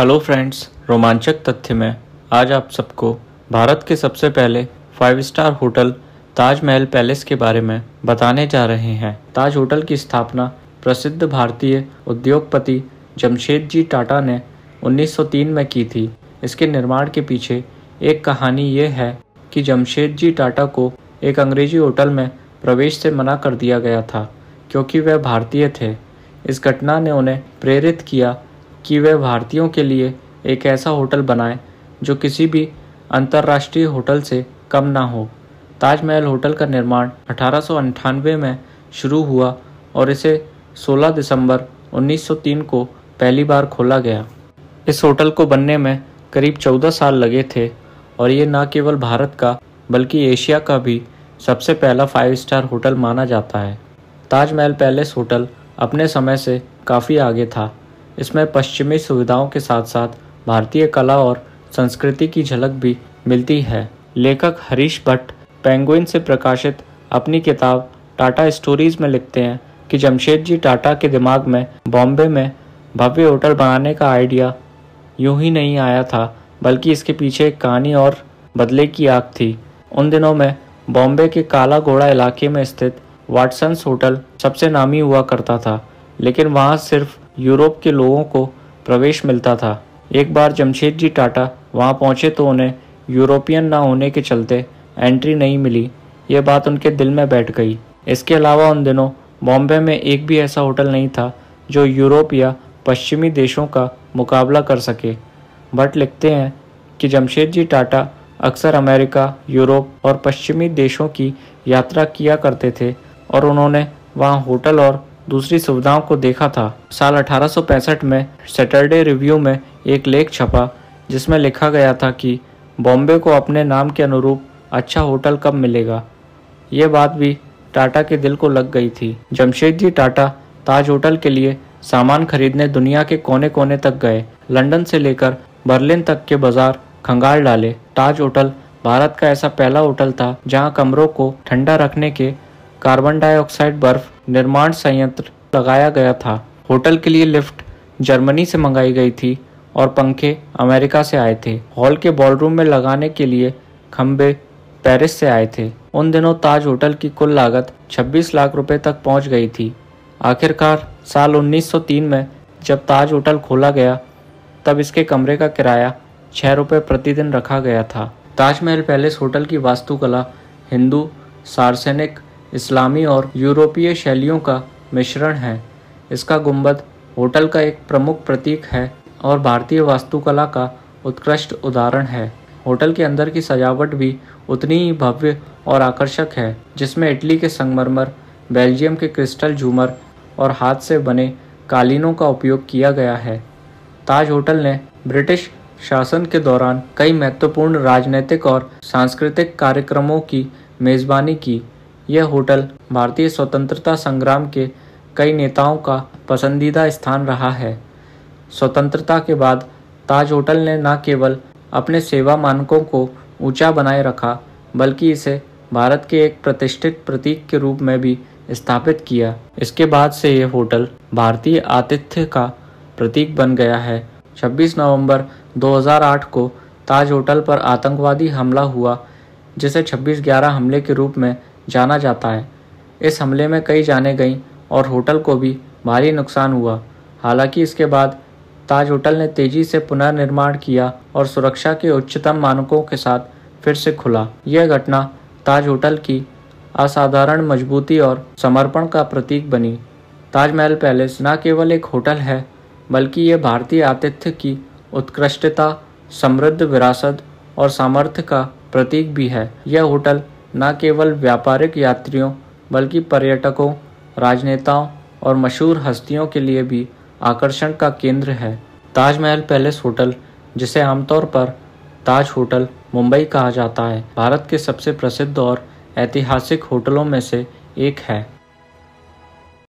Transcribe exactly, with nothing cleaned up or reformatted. Hello friends, रोमांचक तथ्य में आज आप सबको भारत के सबसे पहले five star hotel Taj Mahal palace के बारे में बताने जा रहे हैं। ताज होटल की स्थापना प्रसिद्ध भारतीय उद्योगपति जमशेद जी टाटा ने उन्नीस सौ तीन में की थी। इसके निर्माण के पीछे एक कहानी ये है कि जमशेद जी टाटा को एक अंग्रेजी होटल में प्रवेश से मना कर दिया गया था क्योंकि वह भारतीय थे। इस घटना ने उन्हें प्रेरित किया कि वे भारतीयों के लिए एक ऐसा होटल बनाएं जो किसी भी अंतर्राष्ट्रीय होटल से कम ना हो। ताजमहल होटल का निर्माण अठारह सौ अंठानवे में शुरू हुआ और इसे सोलह दिसंबर उन्नीस सौ तीन को पहली बार खोला गया। इस होटल को बनने में करीब चौदह साल लगे थे और ये न केवल भारत का बल्कि एशिया का भी सबसे पहला फाइव स्टार होटल माना जाता है। ताजमहल पैलेस होटल अपने समय से काफ़ी आगे था। इसमें पश्चिमी सुविधाओं के साथ साथ भारतीय कला और संस्कृति की झलक भी मिलती है। लेखक हरीश भट्ट पेंगुइन से प्रकाशित अपनी किताब टाटा स्टोरीज में लिखते हैं कि जमशेद जी टाटा के दिमाग में बॉम्बे में भव्य होटल बनाने का आइडिया यूं ही नहीं आया था, बल्कि इसके पीछे एक कहानी और बदले की आग थी। उन दिनों में बॉम्बे के काला घोड़ा इलाके में स्थित वाटसंस होटल सबसे नामी हुआ करता था, लेकिन वहाँ सिर्फ यूरोप के लोगों को प्रवेश मिलता था। एक बार जमशेद जी टाटा वहाँ पहुँचे तो उन्हें यूरोपियन ना होने के चलते एंट्री नहीं मिली। ये बात उनके दिल में बैठ गई। इसके अलावा उन दिनों बॉम्बे में एक भी ऐसा होटल नहीं था जो यूरोप या पश्चिमी देशों का मुकाबला कर सके। भट्ट लिखते हैं कि जमशेद जी टाटा अक्सर अमेरिका, यूरोप और पश्चिमी देशों की यात्रा किया करते थे और उन्होंने वहाँ होटल और दूसरी सुविधाओं को देखा था। साल अठारह सौ पैंसठ में सेटरडे रिव्यू में एक लेख छपा जिसमें लिखा गया था कि बॉम्बे को अपने नाम के अनुरूप अच्छा होटल कब मिलेगा। ये बात भी टाटा के दिल को लग गई थी। जमशेद जी टाटा ताज होटल के लिए सामान खरीदने दुनिया के कोने कोने तक गए। लंदन से लेकर बर्लिन तक के बाजार खंगाल डाले। ताज होटल भारत का ऐसा पहला होटल था जहां कमरों को ठंडा रखने के कार्बन डाइऑक्साइड बर्फ निर्माण संयंत्र लगाया गया था। होटल के लिए लिफ्ट जर्मनी से मंगाई गई थी और पंखे अमेरिका से आए थे। हॉल के बॉलरूम में लगाने के लिए खंबे पेरिस से आए थे। उन दिनों ताज होटल की कुल लागत छब्बीस लाख रुपए तक पहुंच गई थी। आखिरकार साल उन्नीस सौ तीन में जब ताज होटल खोला गया तब इसके कमरे का किराया छः रुपये प्रतिदिन रखा गया था। ताजमहल पैलेस होटल की वास्तुकला हिंदू, सार्वजनिक, इस्लामी और यूरोपीय शैलियों का मिश्रण है। इसका गुंबद होटल का एक प्रमुख प्रतीक है और भारतीय वास्तुकला का उत्कृष्ट उदाहरण है। होटल के अंदर की सजावट भी उतनी ही भव्य और आकर्षक है, जिसमें इटली के संगमरमर, बेल्जियम के क्रिस्टल झूमर और हाथ से बने कालीनों का उपयोग किया गया है। ताज होटल ने ब्रिटिश शासन के दौरान कई महत्वपूर्ण राजनीतिक और सांस्कृतिक कार्यक्रमों की मेज़बानी की। यह होटल भारतीय स्वतंत्रता संग्राम के कई नेताओं का पसंदीदा स्थान रहा है। स्वतंत्रता के बाद ताज होटल ने न केवल अपने सेवा मानकों को ऊंचा बनाए रखा, बल्कि इसे भारत के एक प्रतिष्ठित प्रतीक के रूप में भी स्थापित किया। इसके बाद से यह होटल भारतीय आतिथ्य का प्रतीक बन गया है। छब्बीस नवंबर दो हज़ार आठ को ताज होटल पर आतंकवादी हमला हुआ, जिसे छब्बीस ग्यारह हमले के रूप में जाना जाता है। इस हमले में कई जानें गईं और होटल को भी भारी नुकसान हुआ। हालांकि इसके बाद ताज होटल ने तेजी से पुनर्निर्माण किया और सुरक्षा के उच्चतम मानकों के साथ फिर से खुला। यह घटना ताज होटल की असाधारण मजबूती और समर्पण का प्रतीक बनी। ताजमहल पैलेस न केवल एक होटल है, बल्कि यह भारतीय आतिथ्य की उत्कृष्टता, समृद्ध विरासत और सामर्थ्य का प्रतीक भी है। यह होटल न केवल व्यापारिक यात्रियों, बल्कि पर्यटकों, राजनेताओं और मशहूर हस्तियों के लिए भी आकर्षण का केंद्र है। ताजमहल पैलेस होटल, जिसे आमतौर पर ताज होटल मुंबई कहा जाता है, भारत के सबसे प्रसिद्ध और ऐतिहासिक होटलों में से एक है।